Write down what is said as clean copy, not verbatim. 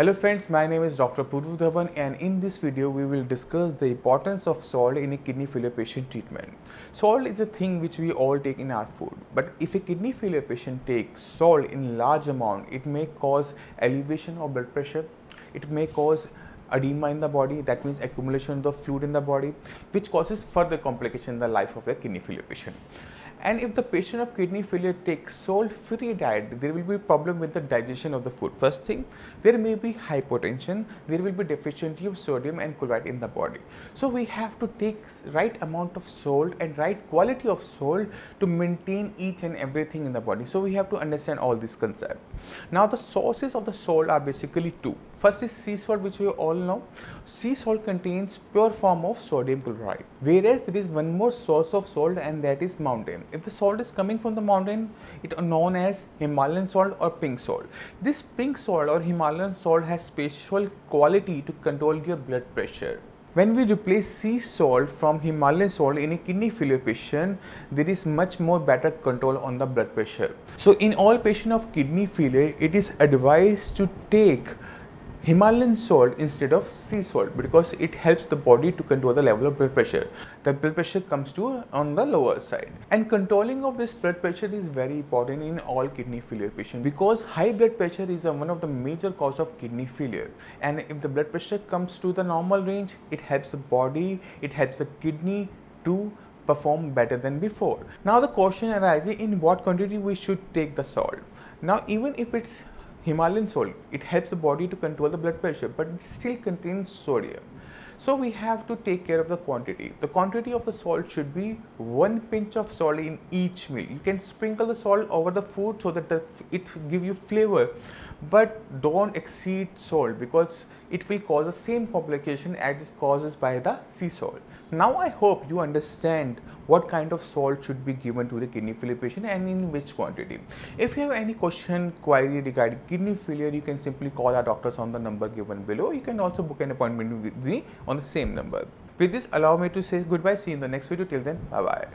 Hello friends, my name is Dr. Puru Dhawan, and in this video we will discuss the importance of salt in a kidney failure patient treatment. Salt is a thing which we all take in our food, but if a kidney failure patient takes salt in large amount, it may cause elevation of blood pressure, it may cause edema in the body, that means accumulation of the fluid in the body, which causes further complication in the life of the kidney failure patient. And if the patient of kidney failure takes salt-free diet, there will be a problem with the digestion of the food. First thing, there may be hypotension, there will be deficiency of sodium and chloride in the body. So we have to take right amount of salt and right quality of salt to maintain each and everything in the body. So we have to understand all this concept. Now the sources of the salt are basically two. First is sea salt, which we all know. Sea salt contains pure form of sodium chloride, whereas there is one more source of salt, and that is mountain. If the salt is coming from the mountain, it is known as Himalayan salt or pink salt. This pink salt or Himalayan salt has special quality to control your blood pressure. When we replace sea salt from Himalayan salt in a kidney failure patient, there is much more better control on the blood pressure. So in all patients of kidney failure, it is advised to take Himalayan salt instead of sea salt, because it helps the body to control the level of blood pressure. The blood pressure comes to on the lower side, and controlling of this blood pressure is very important in all kidney failure patients, because high blood pressure is one of the major cause of kidney failure. And if the blood pressure comes to the normal range, it helps the body, it helps the kidney to perform better than before. Now the question arises, in what quantity we should take the salt. Now even if it's Himalayan salt, it helps the body to control the blood pressure, but it still contains sodium. So we have to take care of the quantity. The quantity of the salt should be 1 pinch of salt in each meal. You can sprinkle the salt over the food so that it gives you flavor, but don't exceed salt, because it will cause the same complication as it causes by the sea salt. Now I hope you understand what kind of salt should be given to the kidney failure patient and in which quantity. If you have any question, query regarding kidney failure, you can simply call our doctors on the number given below. You can also book an appointment with me on the same number. With this, allow me to say goodbye. See you in the next video. Till then, bye bye.